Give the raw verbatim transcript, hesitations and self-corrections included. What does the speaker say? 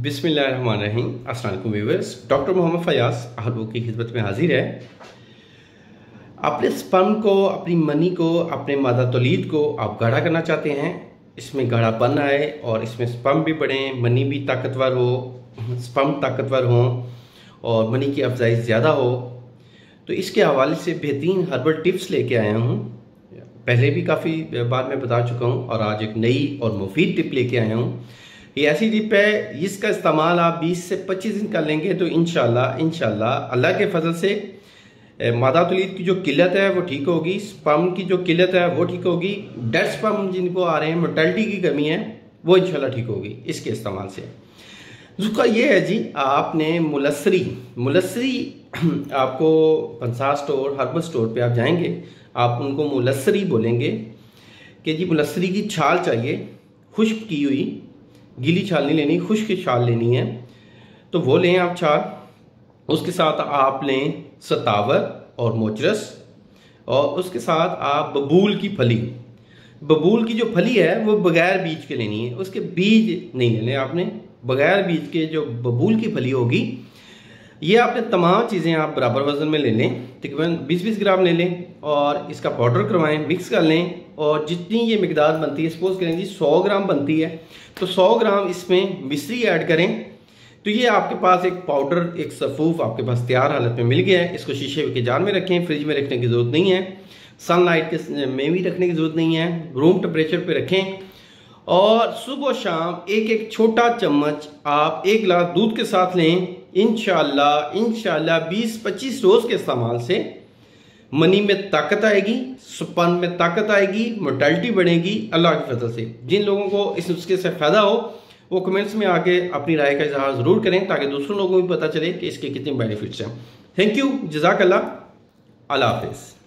बिस्मिल्लाहिर्रहमानिर्रहीम। अस्सलाम वालेकुम व्यूअर्स, डॉक्टर मोहम्मद फयाज़ आप लोगों की खिदमत में हाजिर है। अपने स्पर्म को, अपनी मनी को, अपने मादा तौलीद को आप गाढ़ा करना चाहते हैं, इसमें गाढ़ापन आए और इसमें स्पर्म भी बढ़े, मनी भी ताकतवर हो, स्पर्म ताकतवर हो और मनी की अफजाई ज़्यादा हो, तो इसके हवाले से बेहतरीन हर्बल टिप्स लेके आया हूँ। पहले भी काफ़ी बार मैं बता चुका हूँ और आज एक नई और मुफीद टिप लेके आया हूँ। ये ऐसी टिप है जिसका इस्तेमाल आप बीस से पच्चीस दिन कर लेंगे तो इंशाल्लाह इंशाल्लाह अल्लाह के फजल से मादा तौलीद की जो किल्लत है वो ठीक होगी, स्पर्म की जो किल्लत है वो ठीक होगी, डेड स्पर्म जिनको आ रहे हैं, मोर्टेलिटी की कमी है, वो इंशाल्लाह ठीक होगी इसके इस्तेमाल से। नुस्खा ये है जी, आपने मुलसरी मुलसरी आपको पंसार स्टोर, हर्बल स्टोर पर आप जाएंगे, आप उनको मुलसरी बोलेंगे कि जी मुलसरी की छाल चाहिए, खुश्क की हुई, गीली छाल नहीं लेनी, खुश्क छाल लेनी है, तो वो लें आप छाल। उसके साथ आप लें शतावर और मोजरस, और उसके साथ आप बबूल की फली, बबूल की जो फली है वो बगैर बीज के लेनी है, उसके बीज नहीं लेने आपने, बगैर बीज के जो बबूल की फली होगी, ये आपने तमाम चीज़ें आप बराबर वजन में ले लें, तकरीबन बीस बीस ग्राम ले लें और इसका पाउडर करवाएं, मिक्स कर लें। और जितनी ये मिकदार बनती है, सपोज करें जी सौ ग्राम बनती है, तो सौ ग्राम इसमें मिश्री ऐड करें, तो ये आपके पास एक पाउडर, एक सफ़ूफ़ आपके पास तैयार हालत में मिल गया है। इसको शीशे के जार में रखें, फ्रिज में रखने की ज़रूरत नहीं है, सनलाइट के में भी रखने की ज़रूरत नहीं है, रूम टेम्परेचर पे रखें। और सुबह शाम एक एक छोटा चम्मच आप एक गिलास दूध के साथ लें। इंशाल्लाह इंशाल्लाह बीस पच्चीस रोज़ के इस्तेमाल से मनी में ताकत आएगी, स्पर्म में ताकत आएगी, मोर्टेलिटी बढ़ेगी अल्लाह की फजल से। जिन लोगों को इस नुस्खे से फ़ायदा हो वो कमेंट्स में आके अपनी राय का इजहार ज़रूर करें ताकि दूसरों लोगों को भी पता चले कि इसके कितने बेनिफिट्स हैं। थैंक यू, जज़ाकल्लाह, अल्लाह हाफ़िज़।